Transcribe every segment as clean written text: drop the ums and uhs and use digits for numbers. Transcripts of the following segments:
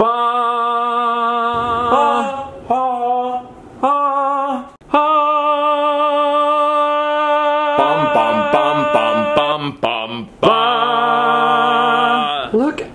Look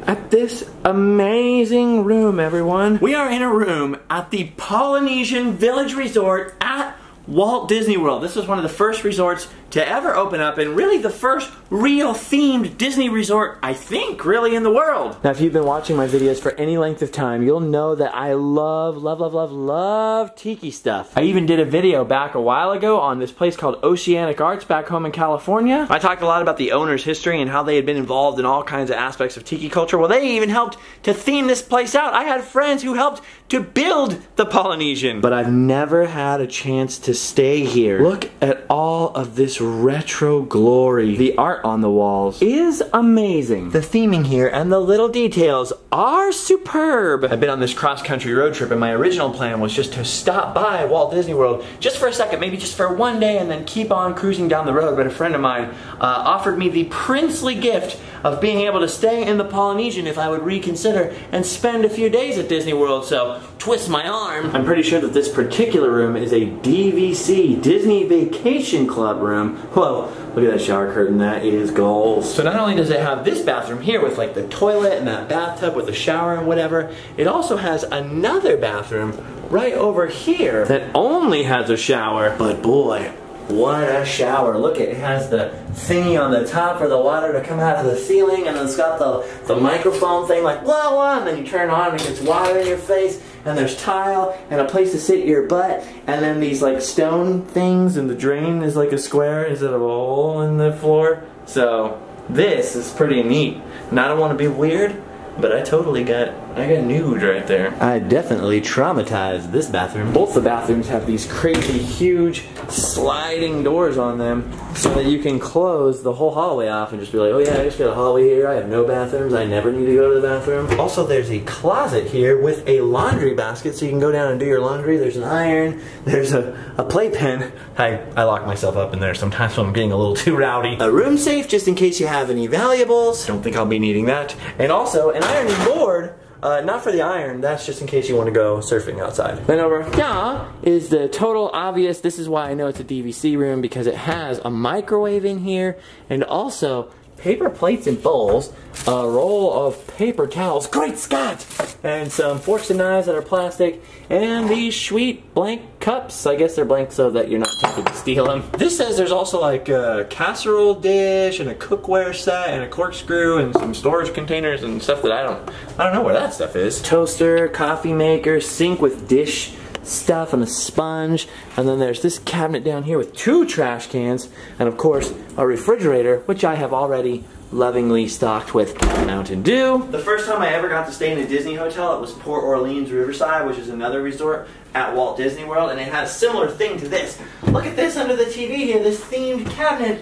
at this amazing room, everyone. We are in a room at the Polynesian Village Resort at Walt Disney World. This was one of the first resorts to ever open up, and really the first real themed Disney resort, I think, really in the world. Now, if you've been watching my videos for any length of time, you'll know that I love, love, love, love, love tiki stuff. I even did a video back a while ago on this place called Oceanic Arts back home in California. I talked a lot about the owner's history and how they had been involved in all kinds of aspects of tiki culture. Well, they even helped to theme this place out. I had friends who helped to build the Polynesian. But I've never had a chance to stay here. Look at all of this retro glory. The art on the walls is amazing. The theming here and the little details are superb. I've been on this cross-country road trip, and my original plan was just to stop by Walt Disney World just for a second, maybe just for one day, and then keep on cruising down the road. But a friend of mine offered me the princely gift of being able to stay in the Polynesian if I would reconsider and spend a few days at Disney World, so twist my arm. I'm pretty sure that this particular room is a DVC, Disney Vacation Club room. Whoa, look at that shower curtain, that is gold. So not only does it have this bathroom here with like the toilet and that bathtub with the shower and whatever, it also has another bathroom right over here that only has a shower, but boy, what a shower. Look, it has the thingy on the top for the water to come out of the ceiling, and it's got the microphone thing like blah blah, and then you turn it on and it gets water in your face, and there's tile and a place to sit your butt, and then these like stone things, and the drain is like a square instead of a hole in the floor. So this is pretty neat. And I don't want to be weird, but I totally got nude right there. I definitely traumatized this bathroom. Both the bathrooms have these crazy huge sliding doors on them so that you can close the whole hallway off and just be like, oh yeah, I just got a hallway here, I have no bathrooms, I never need to go to the bathroom. Also, there's a closet here with a laundry basket so you can go down and do your laundry. There's an iron, there's a playpen. I lock myself up in there sometimes when I'm getting a little too rowdy. A room safe just in case you have any valuables. Don't think I'll be needing that. And also an ironing board. Not for the iron, that's just in case you want to go surfing outside. Then over here is the total obvious. This is why I know it's a DVC room, because it has a microwave in here, and also paper plates and bowls, a roll of paper towels, great Scott! And some forks and knives that are plastic, and these sweet blank cups. I guess they're blank so that you're not tempted to steal them. This says there's also like a casserole dish and a cookware set and a corkscrew and some storage containers and stuff that I don't know where that stuff is. Toaster, coffee maker, sink with dish stuff and a sponge, and then there's this cabinet down here with two trash cans, and of course a refrigerator, which I have already lovingly stocked with Mountain Dew. The first time I ever got to stay in a Disney hotel, it was Port Orleans Riverside, which is another resort at Walt Disney World, and it had a similar thing to this. Look at this under the TV here, this themed cabinet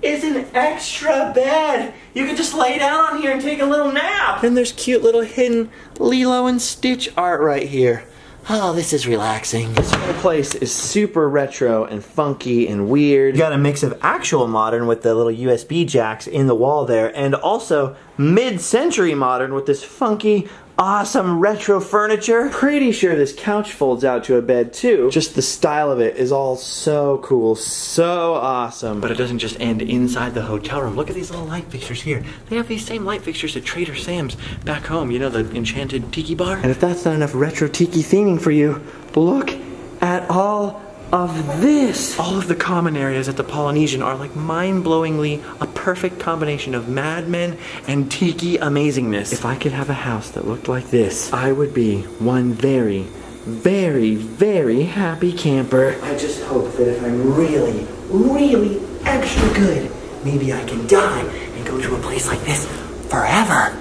is an extra bed. You can just lay down on here and take a little nap. And there's cute little hidden Lilo and Stitch art right here. Oh, this is relaxing. This whole place is super retro and funky and weird. You got a mix of actual modern with the little USB jacks in the wall there, and also mid-century modern with this funky, awesome retro furniture. Pretty sure this couch folds out to a bed too. Just the style of it is all so cool, so awesome. But it doesn't just end inside the hotel room. Look at these little light fixtures here. They have these same light fixtures at Trader Sam's back home, you know, the enchanted tiki bar. And if that's not enough retro tiki theming for you, look at all of this. All of the common areas at the Polynesian are like mind-blowingly a perfect combination of Mad Men and tiki amazingness. If I could have a house that looked like this, I would be one very, very, very happy camper. I just hope that if I'm really, really extra good, maybe I can die and go to a place like this forever.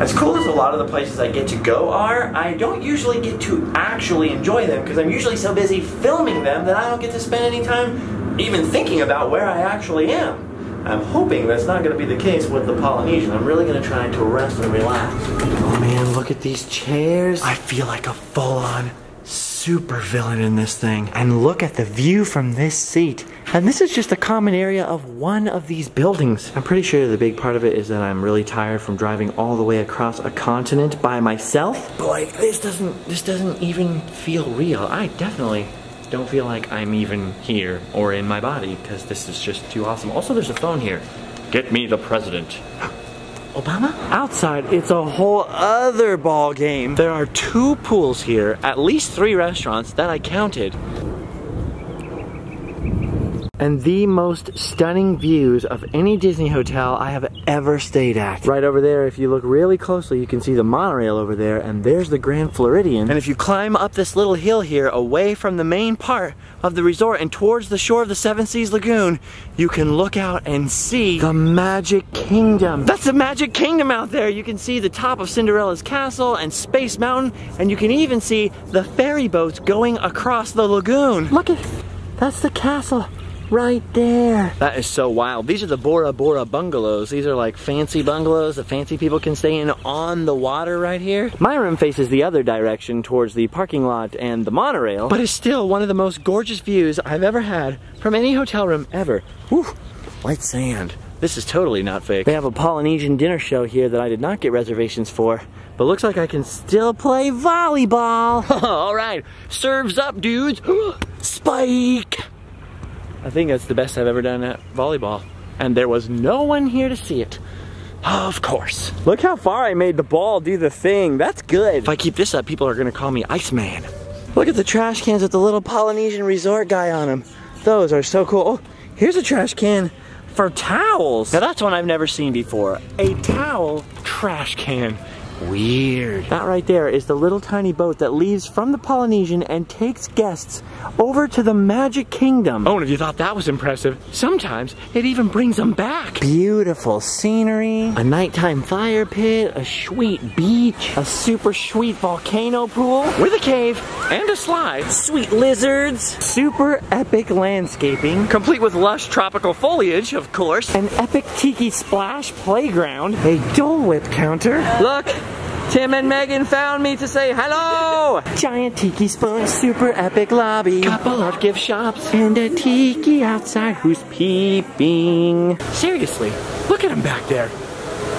As cool as a lot of the places I get to go are, I don't usually get to actually enjoy them because I'm usually so busy filming them that I don't get to spend any time even thinking about where I actually am. I'm hoping that's not going to be the case with the Polynesian. I'm really going to try to rest and relax. Oh man, look at these chairs. I feel like a full-on super villain in this thing. And look at the view from this seat. And this is just a common area of one of these buildings. I'm pretty sure the big part of it is that I'm really tired from driving all the way across a continent by myself. But like, this doesn't even feel real. I definitely don't feel like I'm even here or in my body, because this is just too awesome. Also, there's a phone here. Get me the president. Obama? Outside, it's a whole other ball game. There are 2 pools here, at least 3 restaurants that I counted. And the most stunning views of any Disney hotel I have ever stayed at. Right over there, if you look really closely, you can see the monorail over there, and there's the Grand Floridian. And if you climb up this little hill here, away from the main part of the resort and towards the shore of the Seven Seas Lagoon, you can look out and see the Magic Kingdom. That's the Magic Kingdom out there! You can see the top of Cinderella's Castle and Space Mountain, and you can even see the ferry boats going across the lagoon. Look at, that's the castle. Right there. That is so wild. These are the Bora Bora bungalows. These are like fancy bungalows that fancy people can stay in on the water right here. My room faces the other direction towards the parking lot and the monorail, but it's still one of the most gorgeous views I've ever had from any hotel room ever. Whew, white sand. This is totally not fake. They have a Polynesian dinner show here that I did not get reservations for, but looks like I can still play volleyball. All right, serves up, dudes. Spike. I think that's the best I've ever done at volleyball. And there was no one here to see it. Of course. Look how far I made the ball do the thing. That's good. If I keep this up, people are gonna call me Iceman. Look at the trash cans with the little Polynesian resort guy on them. Those are so cool. Oh, here's a trash can for towels. Now that's one I've never seen before. A towel trash can. Weird. That right there is the little tiny boat that leaves from the Polynesian and takes guests over to the Magic Kingdom. Oh, and if you thought that was impressive, sometimes it even brings them back. Beautiful scenery, a nighttime fire pit, a sweet beach, a super sweet volcano pool with a cave and a slide, sweet lizards, super epic landscaping, complete with lush tropical foliage, of course, an epic tiki splash playground, a Dole Whip counter. Look! Tim and Megan found me to say hello! Giant tiki spoon, super epic lobby, couple of gift shops, and a tiki outside who's peeping. Seriously, look at him back there.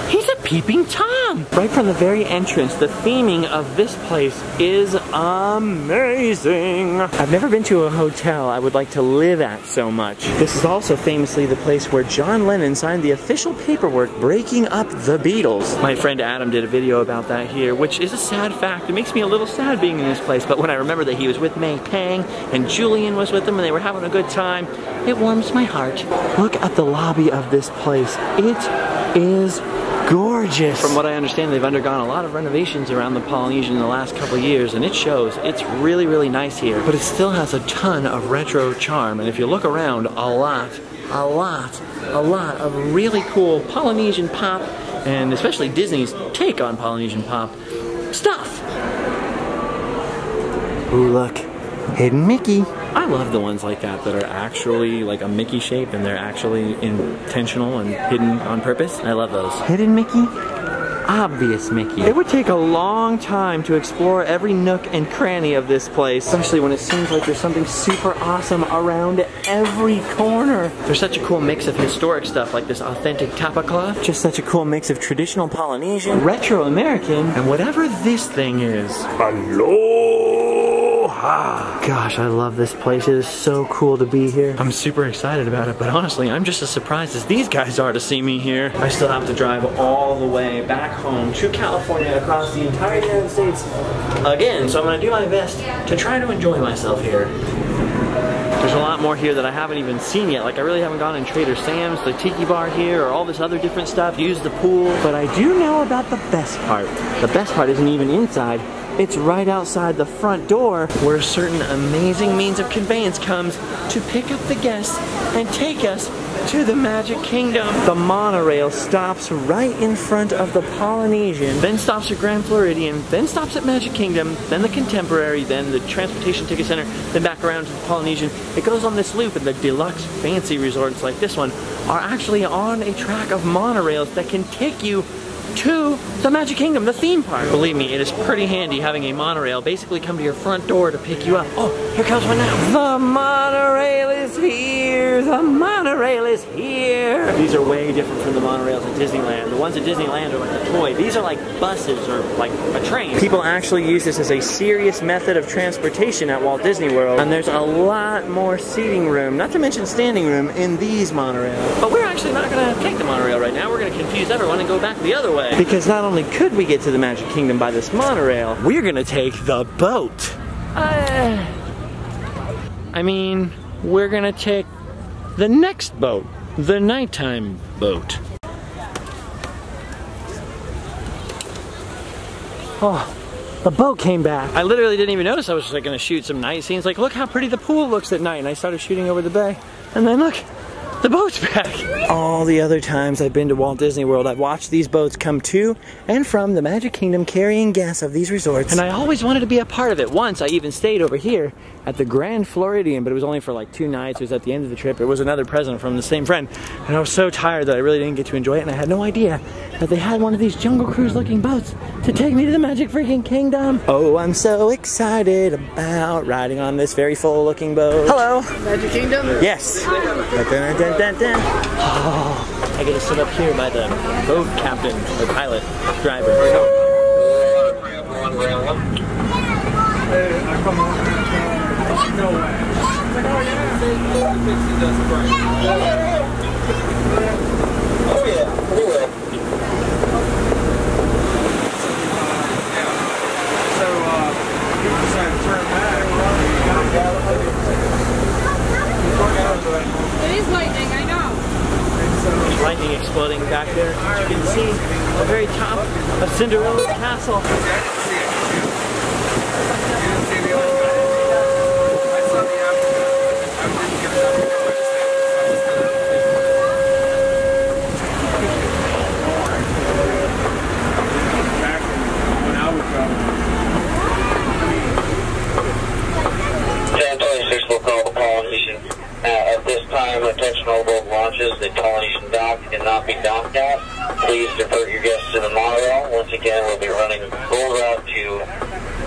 He's a peeping Tom! Right from the very entrance, the theming of this place is amazing! I've never been to a hotel I would like to live at so much. This is also famously the place where John Lennon signed the official paperwork breaking up the Beatles. My friend Adam did a video about that here, which is a sad fact. It makes me a little sad being in this place, but when I remember that he was with May Pang and Julian was with him and they were having a good time, it warms my heart. Look at the lobby of this place. It is gorgeous. From what I understand, they've undergone a lot of renovations around the Polynesian in the last couple of years, and it shows. It's really, really nice here, but it still has a ton of retro charm, and if you look around, a lot of really cool Polynesian pop, and especially Disney's take on Polynesian pop stuff. Ooh, look. Hidden Mickey. I love the ones like that that are actually like a Mickey shape and they're actually intentional and hidden on purpose. I love those. Hidden Mickey? Obvious Mickey. It would take a long time to explore every nook and cranny of this place, especially when it seems like there's something super awesome around every corner. There's such a cool mix of historic stuff like this authentic tablecloth, just such a cool mix of traditional Polynesian, retro American, and whatever this thing is. Hello! Gosh, I love this place. It is so cool to be here. I'm super excited about it, but honestly, I'm just as surprised as these guys are to see me here. I still have to drive all the way back home to California, across the entire United States again, so I'm gonna do my best to try to enjoy myself here. There's a lot more here that I haven't even seen yet. Like, I really haven't gone in Trader Sam's, the tiki bar here, or all this other different stuff, use the pool. But I do know about the best part. The best part isn't even inside. It's right outside the front door where a certain amazing means of conveyance comes to pick up the guests and take us to the Magic Kingdom. The monorail stops right in front of the Polynesian, then stops at Grand Floridian, then stops at Magic Kingdom, then the Contemporary, then the Transportation Ticket Center, then back around to the Polynesian. It goes on this loop, and the deluxe fancy resorts like this one are actually on a track of monorails that can take you to the Magic Kingdom, the theme park. Believe me, it is pretty handy having a monorail basically come to your front door to pick you up. Oh, here comes one now. The monorail is here. The monorail is here. These are way different from the monorails at Disneyland. The ones at Disneyland are like a toy. These are like buses or like a train. People actually use this as a serious method of transportation at Walt Disney World, and there's a lot more seating room, not to mention standing room, in these monorails. But we're actually not going to take the monorail right now. We're going to confuse everyone and go back the other way. Because not only could we get to the Magic Kingdom by this monorail, we're gonna take the boat. I mean, we're gonna take the next boat, the nighttime boat. Oh. The boat came back. I literally didn't even notice I was like gonna shoot some night scenes. Like, look how pretty the pool looks at night. And I started shooting over the bay. And then look, the boat's back. All the other times I've been to Walt Disney World, I've watched these boats come to and from the Magic Kingdom carrying guests of these resorts. And I always wanted to be a part of it. Once I even stayed over here at the Grand Floridian, but it was only for like 2 nights. It was at the end of the trip. It was another present from the same friend. And I was so tired that I really didn't get to enjoy it. And I had no idea that they had one of these Jungle Cruise looking boats to take me to the Magic freaking Kingdom. Oh, I'm so excited about riding on this very full looking boat. Hello. Magic Kingdom? Yes. Dun, dun, dun, dun. Oh, I get to sit up here by the boat captain, the pilot, driver. Oh yeah, anyway. It is lightning, I know. There's lightning exploding back there. You can see the very top of Cinderella's Castle. I didn't see the old guy. I saw the afternoon. I wouldn't give it up. Back when I would come. 1026 will call the Polynesian. At this time, attention all boat launches. The Polynesian dock cannot be docked at. Please divert your guests to the monorail. Once again, we'll be running full route to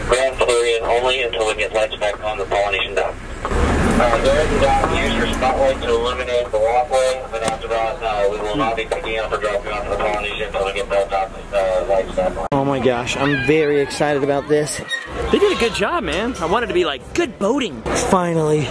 Grand Floridian only until we get lights back on the Polynesian dock. Go ahead and dock. Use your spotlight to illuminate the walkway. But after that, we will not be picking up or dropping off the Polynesian until we get that dock lights back on. Oh my gosh, I'm very excited about this. They did a good job, man. I wanted to be like, good boating. Finally.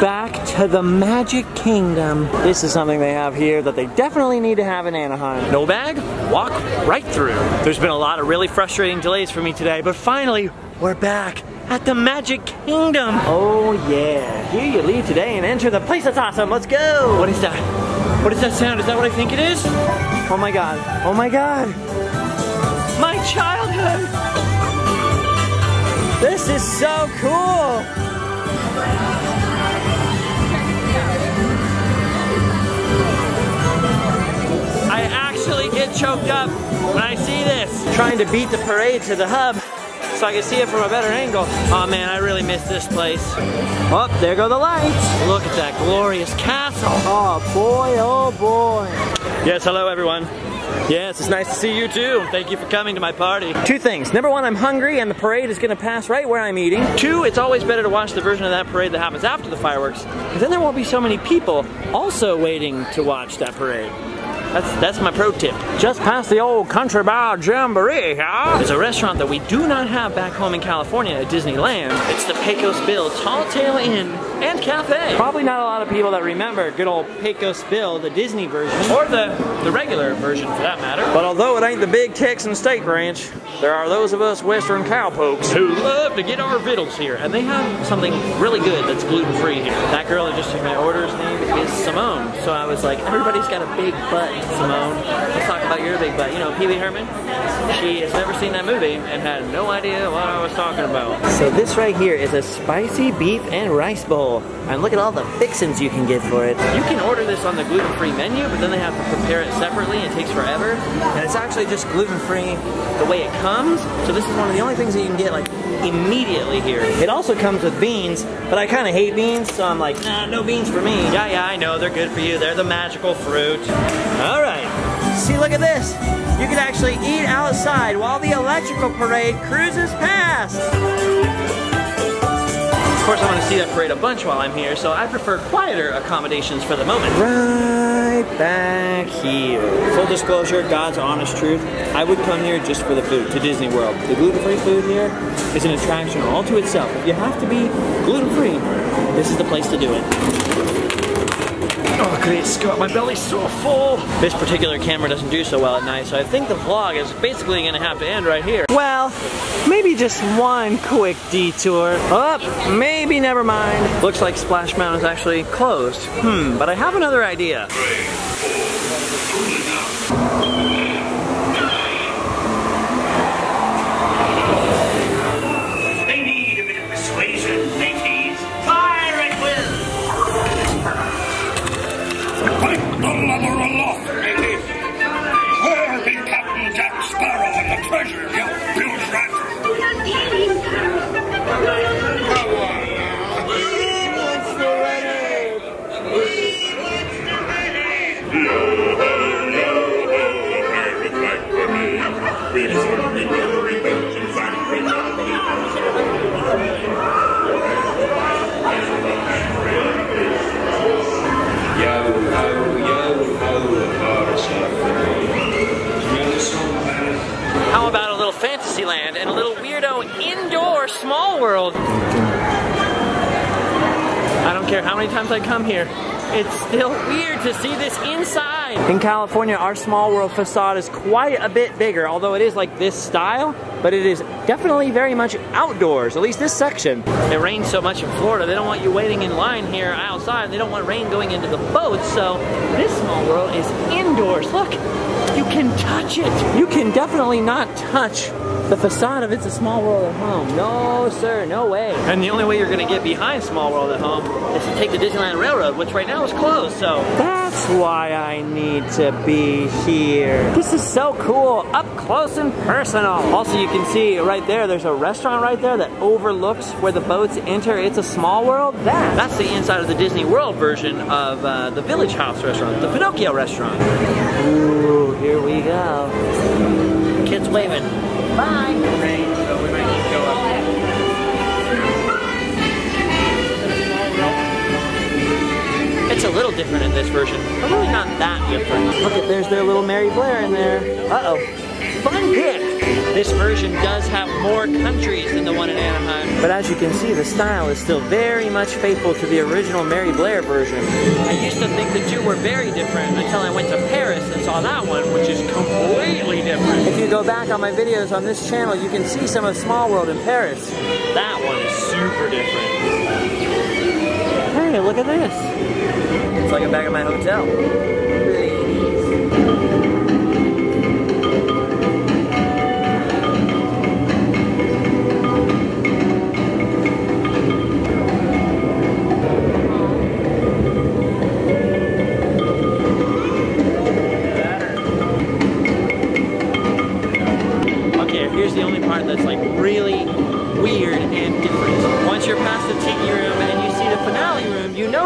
Back to the Magic Kingdom. This is something they have here that they definitely need to have in Anaheim. No bag, walk right through. There's been a lot of really frustrating delays for me today, but finally, we're back at the Magic Kingdom. Oh yeah, here you leave today and enter the place that's awesome. Let's go. What is that? What is that sound? Is that what I think it is? Oh my God, oh my God. My childhood. This is so cool. I actually get choked up when I see this. Trying to beat the parade to the hub so I can see it from a better angle. Oh man, I really miss this place. Oh, there go the lights. Look at that glorious castle. Oh boy, oh boy. Yes, hello everyone. Yes, it's nice to see you too. Thank you for coming to my party. 2 things. Number 1, I'm hungry and the parade is gonna pass right where I'm eating. 2, it's always better to watch the version of that parade that happens after the fireworks, because then there won't be so many people also waiting to watch that parade. That's my pro tip. Just past the old Country Bear Jamboree, huh? There's a restaurant that we do not have back home in California at Disneyland. It's the Pecos Bill Tall Tale Inn and Cafe. Probably not a lot of people that remember good old Pecos Bill, the Disney version. Or the regular version for that matter. But although it ain't the big Texan steak ranch, there are those of us Western cowpokes who love to get our vittles here. And they have something really good that's gluten-free here. That girl that just took my order's name is Simone. So I was like, everybody's got a big butt. Simone, let's talk about your big butt. You know, Pee Wee Herman? She has never seen that movie and had no idea what I was talking about. So this right here is a spicy beef and rice bowl. And look at all the fixins you can get for it. You can order this on the gluten-free menu, but then they have to prepare it separately. It takes forever. And it's actually just gluten-free the way it comes. So this is one of the only things that you can get like immediately here. It also comes with beans, but I kind of hate beans, so I'm like, nah, no beans for me. Yeah, I know. They're good for you. They're the magical fruit. All right. See, look at this. You can actually eat outside while the electrical parade cruises past. Of course, I want to see that parade a bunch while I'm here, so I prefer quieter accommodations for the moment. Right back here. Full disclosure, God's honest truth, I would come here just for the food, to Disney World. The gluten-free food here is an attraction all to itself. If you have to be gluten-free, this is the place to do it. Oh, great Scott, my belly's so full. This particular camera doesn't do so well at night, so I think the vlog is basically gonna have to end right here. Well, maybe just one quick detour. Oh, maybe never mind. Looks like Splash Mountain is actually closed. But I have another idea. How about a little Fantasyland and a little weirdo indoor Small World? I don't care how many times I come here, it's still weird to see this inside. In California, our Small World facade is quite a bit bigger, although it is like this style, but it is definitely very much outdoors, at least this section. It rains so much in Florida, they don't want you waiting in line here outside. They don't want rain going into the boats, so this Small World is indoors. Look, you can touch it. You can definitely not touch the facade of It's a Small World at Home. No, sir, no way. And the only way you're gonna get behind Small World at Home is to take the Disneyland Railroad, which right now is closed, so. That's why I need to be here. This is so cool, up close and personal. Also, you can see right there, there's a restaurant right there that overlooks where the boats enter It's a Small World. That's the inside of the Disney World version of the Village House restaurant, the Pinocchio restaurant. Ooh, here we go. Kids waving. Bye. Rain, so we might need to go up. It's a little different in this version, but really not that different. Look at, there's their little Mary Blair in there. Uh oh. Fun pick! This version does have more countries than the one in Anaheim. But as you can see, the style is still very much faithful to the original Mary Blair version. I used to think the two were very different until I went to Paris and saw that one, which is completely different. If you go back on my videos on this channel, you can see some of Small World in Paris. That one is super different. Hey, look at this. It's like I'm back at my hotel.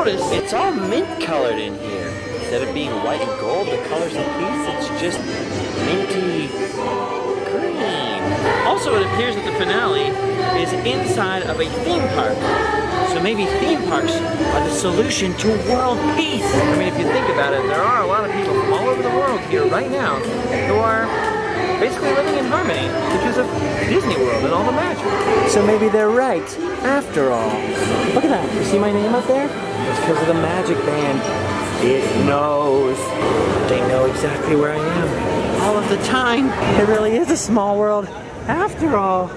It's all mint colored in here. Instead of being white and gold, the colors of peace, it's just minty green. Also, it appears that the finale is inside of a theme park. So maybe theme parks are the solution to world peace. I mean, if you think about it, there are a lot of people from all over the world here right now who are basically living in harmony because of Disney World and all the magic. So maybe they're right, after all. Look at that, you see my name up there? It's because of the magic band. It knows. They know exactly where I am. All of the time. It really is a small world after all.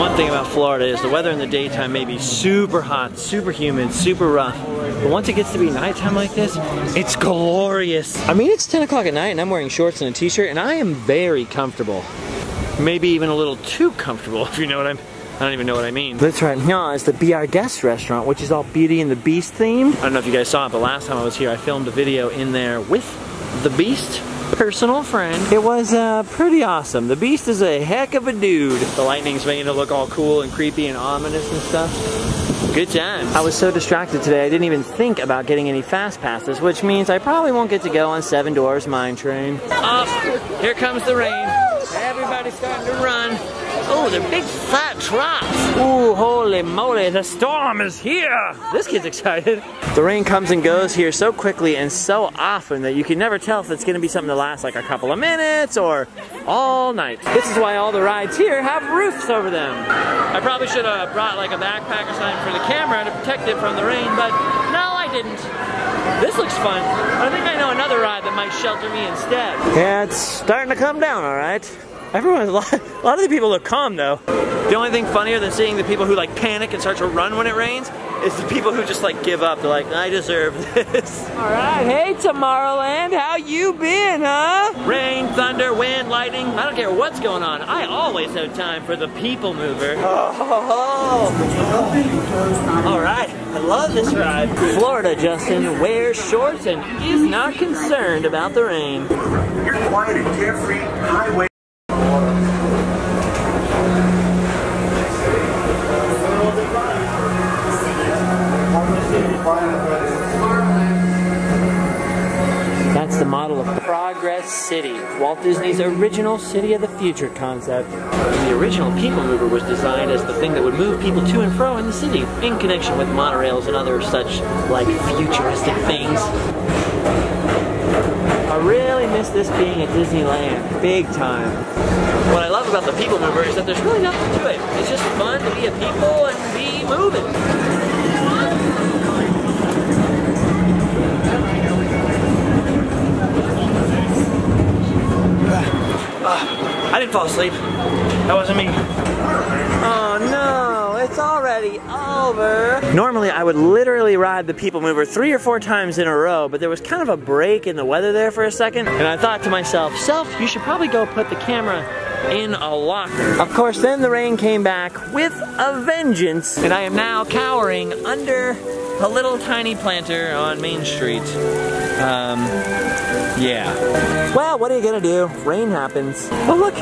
One thing about Florida is the weather in the daytime may be super hot, super humid, super rough. But once it gets to be nighttime like this, it's glorious. I mean, it's 10 o'clock at night and I'm wearing shorts and a t-shirt and I am very comfortable. Maybe even a little too comfortable, if you know what I don't even know what I mean. That's right now is the Be Our Guest restaurant, which is all Beauty and the Beast themed. I don't know if you guys saw it, but last time I was here, I filmed a video in there with the Beast, personal friend. It was pretty awesome. The Beast is a heck of a dude. The lightning's making it look all cool and creepy and ominous and stuff. Good time. I was so distracted today, I didn't even think about getting any fast passes, which means I probably won't get to go on Seven Dwarfs Mine Train. Up, here comes the rain. Everybody's starting to run. Oh, they're big flat drops. Ooh, holy moly, the storm is here. This kid's excited. The rain comes and goes here so quickly and so often that you can never tell if it's gonna be something that lasts like a couple of minutes or all night. This is why all the rides here have roofs over them. I probably should have brought like a backpack or something for the camera to protect it from the rain, but no, I didn't. This looks fun. I think I know another ride that might shelter me instead. Yeah, it's starting to come down, all right. Everyone, a lot of the people look calm though. The only thing funnier than seeing the people who like panic and start to run when it rains is the people who just like give up. They're like, I deserve this. All right, hey Tomorrowland, how you been, huh? Rain, thunder, wind, lightning, I don't care what's going on. I always have time for the People Mover. Oh. All right, I love this ride. Florida Justin wears shorts and is not concerned about the rain. You're quiet and carefree, highway. That's the model of Progress City, Walt Disney's original City of the Future concept. The original People Mover was designed as the thing that would move people to and fro in the city, in connection with monorails and other such, like, futuristic things. I really miss this being at Disneyland, big time. What I love about the People Mover is that there's really nothing to it. It's just fun to be a people and be moving. I didn't fall asleep. That wasn't me. Oh no, it's already over. Normally I would literally ride the People Mover 3 or 4 times in a row, but there was kind of a break in the weather there for a second, and I thought to myself, Self, you should probably go put the camera in a locker. Of course, then the rain came back with a vengeance, and I am now cowering under a little tiny planter on Main Street. Yeah. Well, what are you gonna do? Rain happens. Oh look,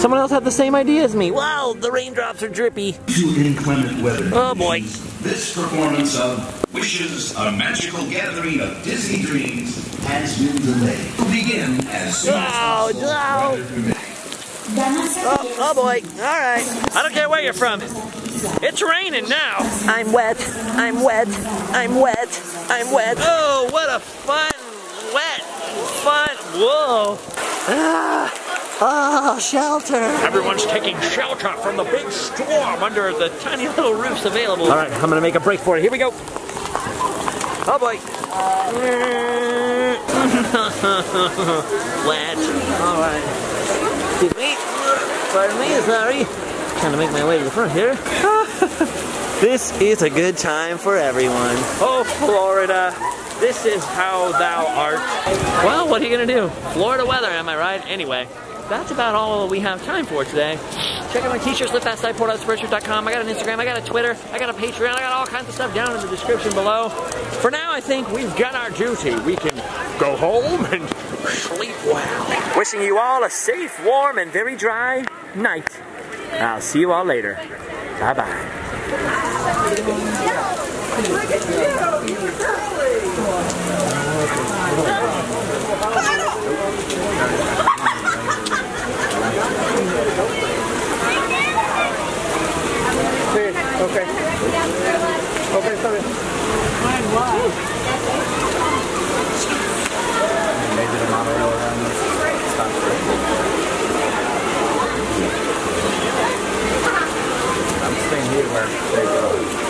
someone else had the same idea as me. Wow, the raindrops are drippy. To inclement weather. Oh boy. This performance of Wishes, a magical gathering of Disney dreams, has been delayed. We'll begin as soon as possible. No. Oh, oh boy, all right. I don't care where you're from. It's raining now. I'm wet, I'm wet, I'm wet, I'm wet. Oh, what a fun, wet, fun, whoa. Ah, oh, shelter. Everyone's taking shelter from the big storm under the tiny little roofs available. All right, I'm gonna make a break for it. Here we go. Oh boy. Wet, all right. Excuse me, pardon me, sorry. Trying to make my way to the front here. This is a good time for everyone. Oh, Florida, this is how thou art. Well, what are you gonna do? Florida weather, am I right? Anyway, that's about all we have time for today. Check out my t-shirts, livefastoutsportoutsportshirt.com. I got an Instagram, I got a Twitter, I got a Patreon, I got all kinds of stuff down in the description below. For now, I think we've done our duty. We can go home and sleep well. Wishing you all a safe, warm, and very dry night. I'll see you all later. Bye-bye. Okay. Okay, stop it. Maybe the monorail around this stop. I'm staying here where they go.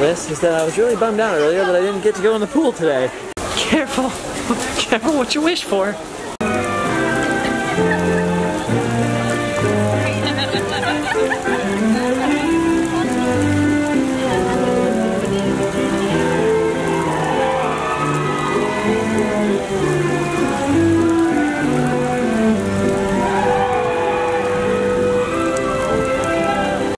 this is that I was really bummed out earlier that I didn't get to go in the pool today. Careful. Careful what you wish for.